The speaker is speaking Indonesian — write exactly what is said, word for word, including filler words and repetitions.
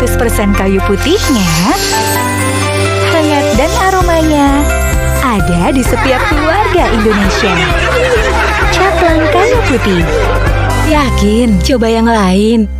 seratus persen kayu putihnya, hangat dan aromanya ada di setiap keluarga Indonesia. Cap Lang kayu putih. Yakin? Coba yang lain.